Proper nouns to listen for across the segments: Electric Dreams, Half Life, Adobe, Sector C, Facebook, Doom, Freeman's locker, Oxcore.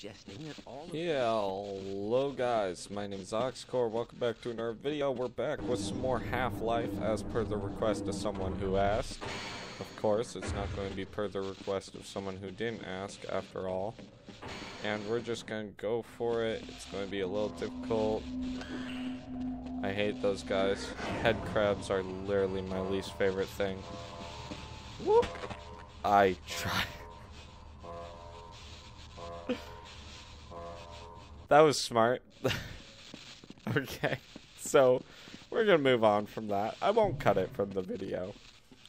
suggesting that all of hello guys, my name is Oxcore, welcome back to another video. We're back with some more Half Life as per the request of someone who asked. Of course, it's not going to be per the request of someone who didn't ask after all. And we're just going to go for it. It's going to be a little difficult. I hate those guys. Head crabs are literally my least favorite thing. Whoop! I tried. That was smart. Okay, so we're gonna move on from that. I won't cut it from the video.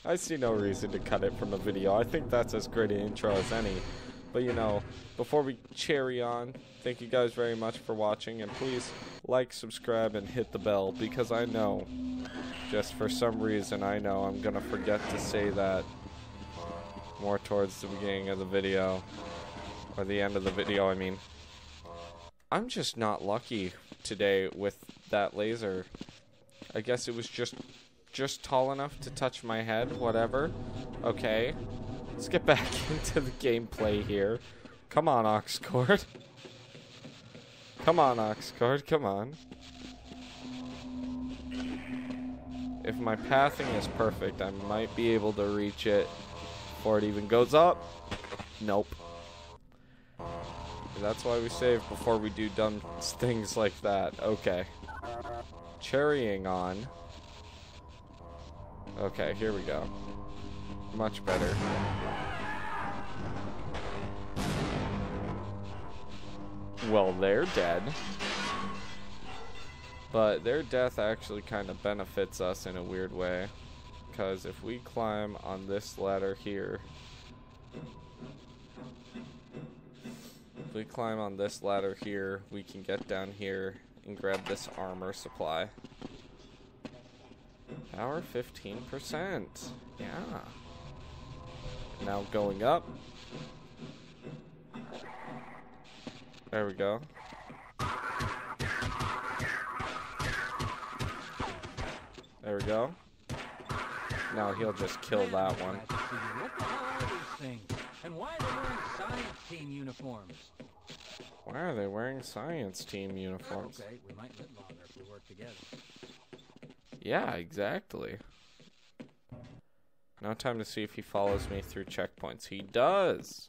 I see no reason to cut it from the video. I think that's as great an intro as any. But you know, before we carry on, thank you guys very much for watching, and please like, subscribe, and hit the bell, because I know, just for some reason, I know I'm gonna forget to say that more towards the beginning of the video, or the end of the video, I mean. I'm just not lucky today with that laser. I guess it was just tall enough to touch my head, whatever. Okay, let's get back into the gameplay here. Come on, Oxcore. Come on, Oxcore, come on. If my pathing is perfect, I might be able to reach it before it even goes up. Nope. That's why we save before we do dumb things like that. Okay. Cherrying on. Okay, here we go. Much better. Well, they're dead. But their death actually kind of benefits us in a weird way. Because if we climb on this ladder here... If we climb on this ladder here, we can get down here and grab this armor supply. Power 15%. Yeah. Now going up. There we go. There we go. Now he'll just kill that one. And why are they wearing science team uniforms? Why are they wearing science team uniforms? Okay, we might live longer if we work together. Yeah, exactly. Now time to see if he follows me through checkpoints. He does!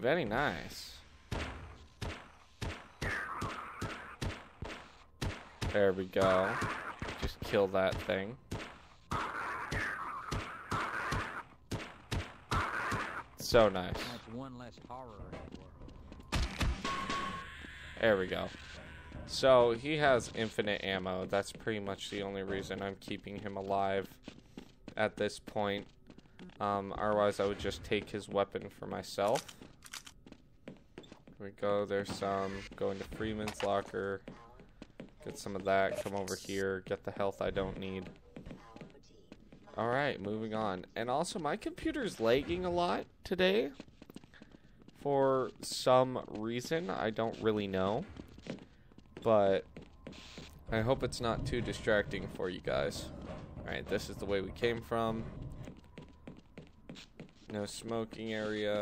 Very nice. There we go. Just kill that thing. So nice. That's one less horror in the world. There we go. So he has infinite ammo. That's pretty much the only reason I'm keeping him alive at this point. Otherwise I would just take his weapon for myself. Here we go. There's some. Go into Freeman's locker. Get some of that. Come over here. Get the health I don't need. Alright, moving on. And also, my computer's lagging a lot today. For some reason, I don't really know. But I hope it's not too distracting for you guys. Alright, this is the way we came from. No smoking area.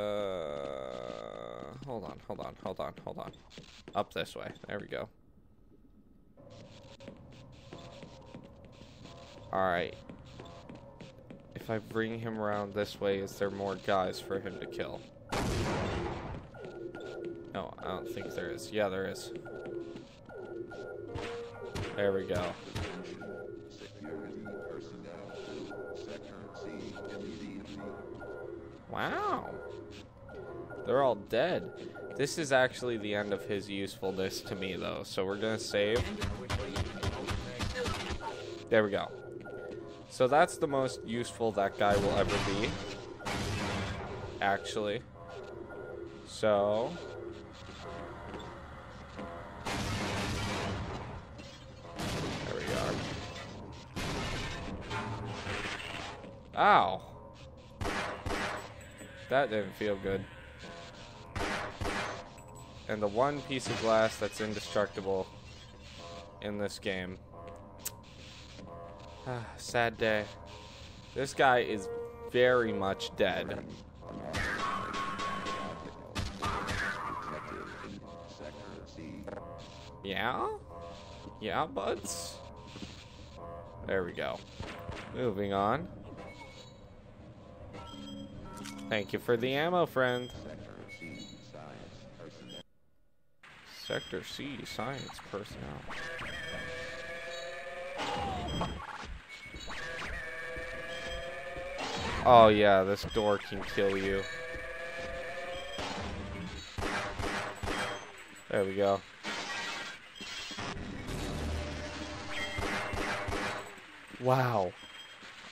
Hold on, hold on, hold on, hold on. Up this way. There we go. Alright. If I bring him around this way, is there more guys for him to kill? No, I don't think there is. Yeah, there is. There we go. Wow. They're all dead. This is actually the end of his usefulness to me, though. So we're gonna save. There we go. So that's the most useful that guy will ever be, actually. So, there we are. Ow! That didn't feel good. And the one piece of glass that's indestructible in this game. Sad day. This guy is very much dead. Yeah? Yeah, buds? There we go. Moving on. Thank you for the ammo, friend. Sector C, science personnel. Oh yeah, this door can kill you. There we go. Wow.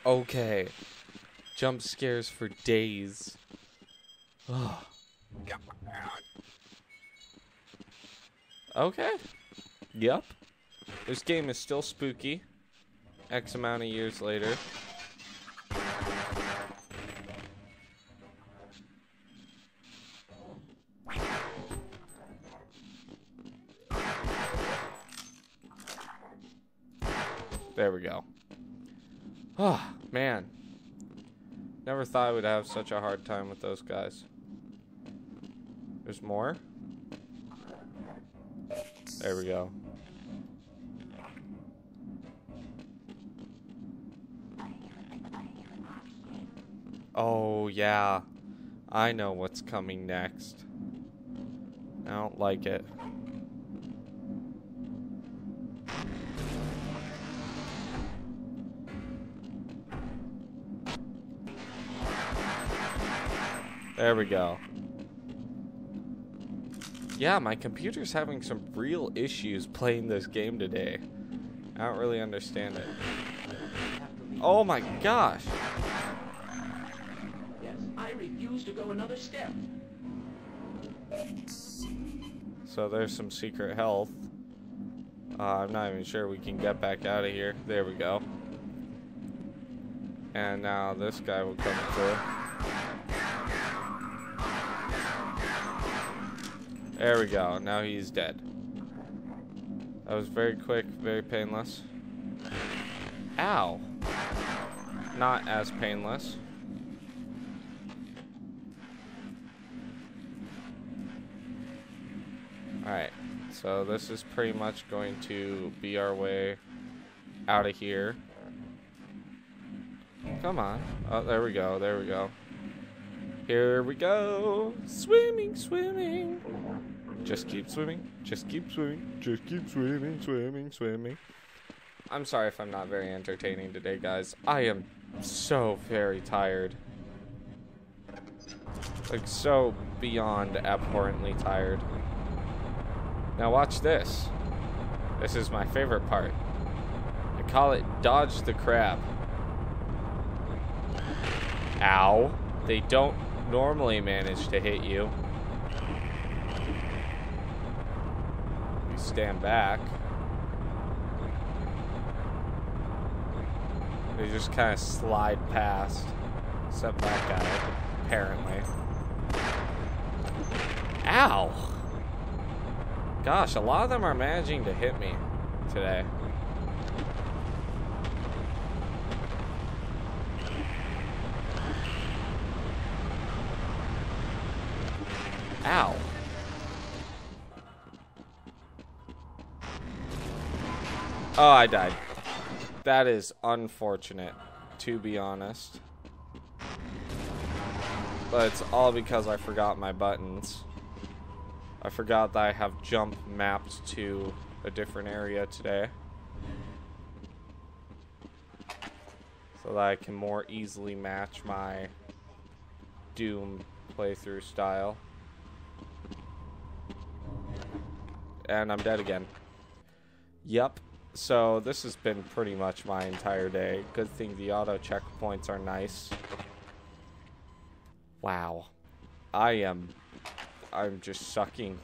Okay. Jump scares for days. Oh. Okay. Yep. This game is still spooky. X amount of years later. There we go. Oh, man. Never thought I would have such a hard time with those guys. There's more? There we go. Oh, yeah. I know what's coming next. I don't like it. There we go. Yeah, my computer's having some real issues playing this game today. I don't really understand it. Oh my gosh! Yes, I refuse to go another step. So there's some secret health. I'm not even sure we can get back out of here. There we go. And now this guy will come through. There we go, now he's dead. That was very quick, very painless. Ow! Not as painless. Alright, so this is pretty much going to be our way out of here. Come on. Oh, there we go, there we go. Here we go! Swimming, swimming! Just keep swimming, just keep swimming, just keep swimming, swimming, swimming. I'm sorry if I'm not very entertaining today, guys. I am so very tired. Like, so beyond abhorrently tired. Now watch this. This is my favorite part. I call it Dodge the Crab. Ow. They don't normally manage to hit you. Stand back. They just kind of slide past. Except that guy, apparently. Ow! Gosh, a lot of them are managing to hit me today. Ow! Oh, I died. That is unfortunate, to be honest. But it's all because I forgot my buttons. I forgot that I have jump mapped to a different area today. So that I can more easily match my Doom playthrough style. And I'm dead again. Yep. So this has been pretty much my entire day. Good thing the auto checkpoints are nice. Wow. I'm just sucking.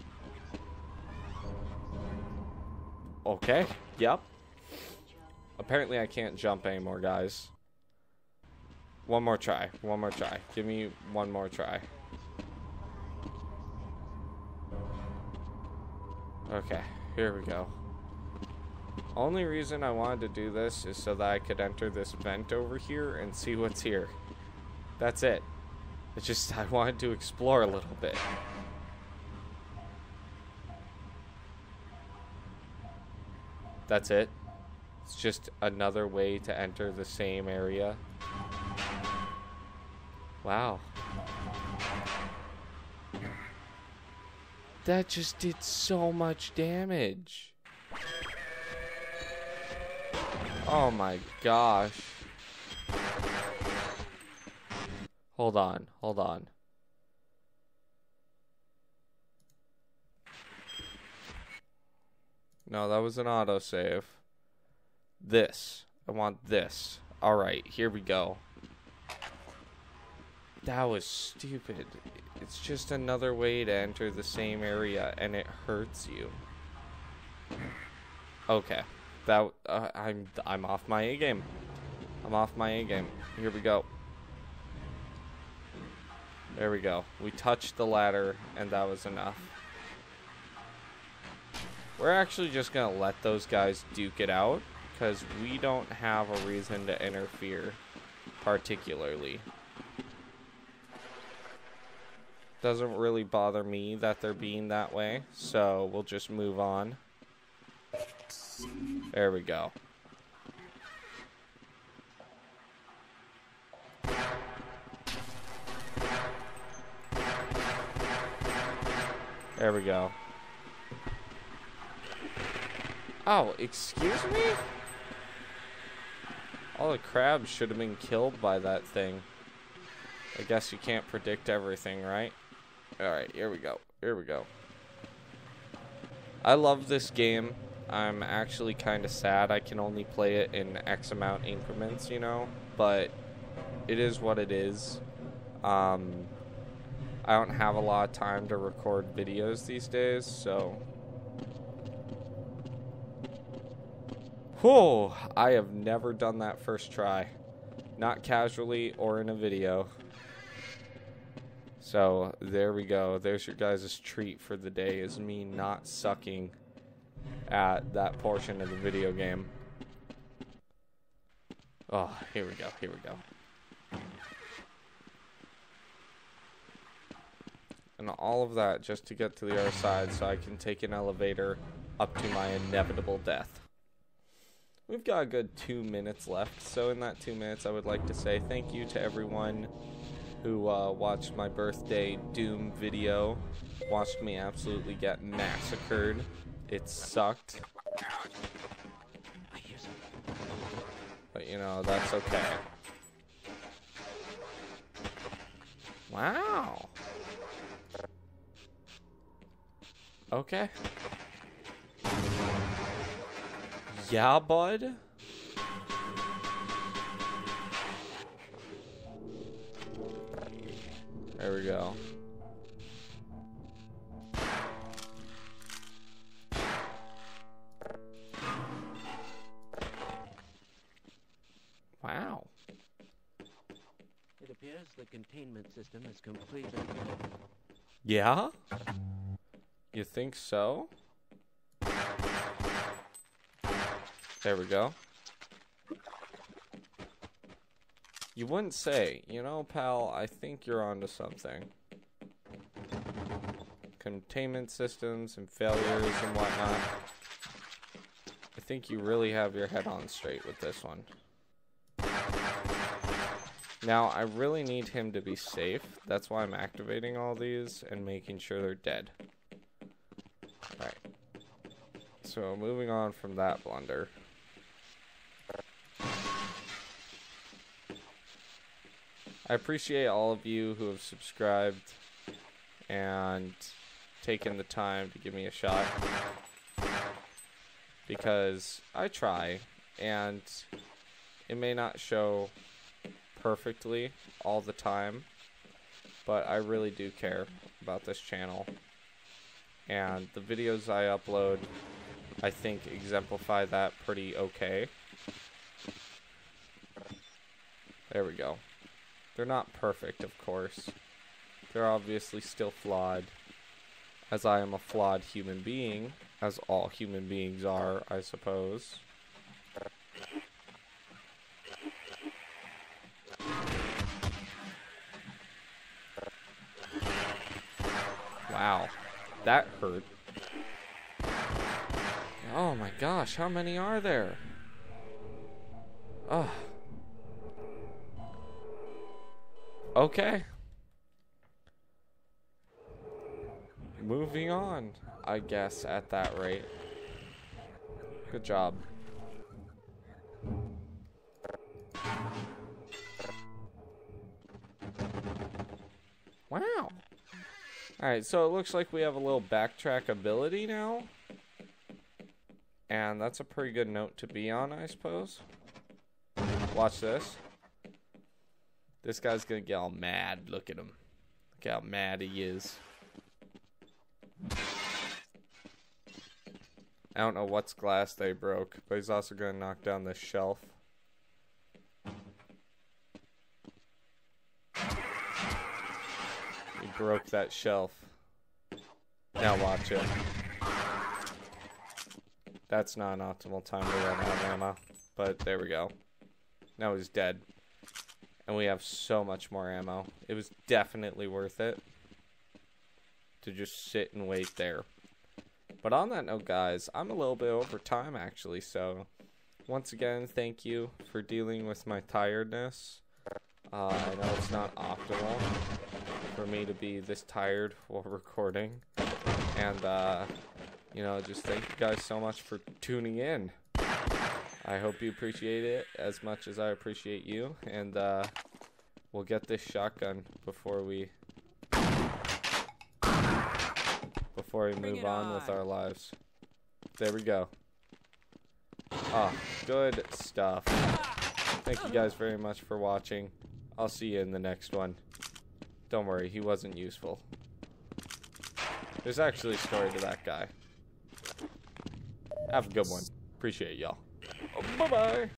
Okay. Yep. Apparently I can't jump anymore, guys. One more try. One more try. Give me one more try. Okay. Here we go. Only reason I wanted to do this is so that I could enter this vent over here and see what's here. That's it. It's just I wanted to explore a little bit. That's it. It's just another way to enter the same area. Wow. That just did so much damage. Oh my gosh. Hold on, hold on. No, that was an autosave. This. I want this. Alright, here we go. That was stupid. It's just another way to enter the same area, and it hurts you. Okay, that I'm off my A game. I'm off my A game. Here we go. There we go. We touched the ladder, and that was enough. We're actually just gonna let those guys duke it out, because we don't have a reason to interfere, particularly. Doesn't really bother me that they're being that way, so we'll just move on. There we go. There we go. Oh, excuse me? All the crabs should have been killed by that thing. I guess you can't predict everything, right? Alright, here we go. Here we go. I love this game. I'm actually kind of sad I can only play it in X amount increments, you know? But it is what it is. I don't have a lot of time to record videos these days, so... Whoa! I have never done that first try. Not casually or in a video. So, there we go. There's your guys' treat for the day, is me not sucking at that portion of the video game. Oh, here we go, here we go. And all of that just to get to the other side so I can take an elevator up to my inevitable death. We've got a good 2 minutes left, so in that 2 minutes I would like to say thank you to everyone who watched my birthday Doom video, watched me absolutely get massacred. It sucked. But you know, that's okay. Wow. Okay. Yeah, bud? There we go. Wow. It appears the containment system is completed. Yeah? You think so? There we go. You wouldn't say. You know, pal, I think you're onto something. Containment systems and failures and whatnot. I think you really have your head on straight with this one. Now, I really need him to be safe. That's why I'm activating all these and making sure they're dead. Alright. So, moving on from that blunder. I appreciate all of you who have subscribed and taken the time to give me a shot, because I try, and it may not show perfectly all the time, but I really do care about this channel, and the videos I upload, I think, exemplify that pretty okay. There we go. They're not perfect, of course. They're obviously still flawed, as I am a flawed human being, as all human beings are, I suppose. Wow, that hurt. Oh my gosh, how many are there? Ugh. Okay. Moving on, I guess, at that rate. Good job. Wow. Alright, so it looks like we have a little backtrack ability now. And that's a pretty good note to be on, I suppose. Watch this. This guy's gonna get all mad. Look at him. Look how mad he is. I don't know what's glass they broke, but he's also gonna knock down this shelf. He broke that shelf. Now watch it. That's not an optimal time to run out of ammo, but there we go. Now he's dead. And we have so much more ammo. It was definitely worth it to just sit and wait there. But on that note, guys, I'm a little bit over time, actually. So, once again, thank you for dealing with my tiredness. I know it's not optimal for me to be this tired while recording. And, you know, just thank you guys so much for tuning in. I hope you appreciate it as much as I appreciate you. And we'll get this shotgun before we move on with our lives. There we go. Ah, good stuff. Thank you guys very much for watching. I'll see you in the next one. Don't worry, he wasn't useful. There's actually a story to that guy. Have a good one. Appreciate y'all. Bye-bye.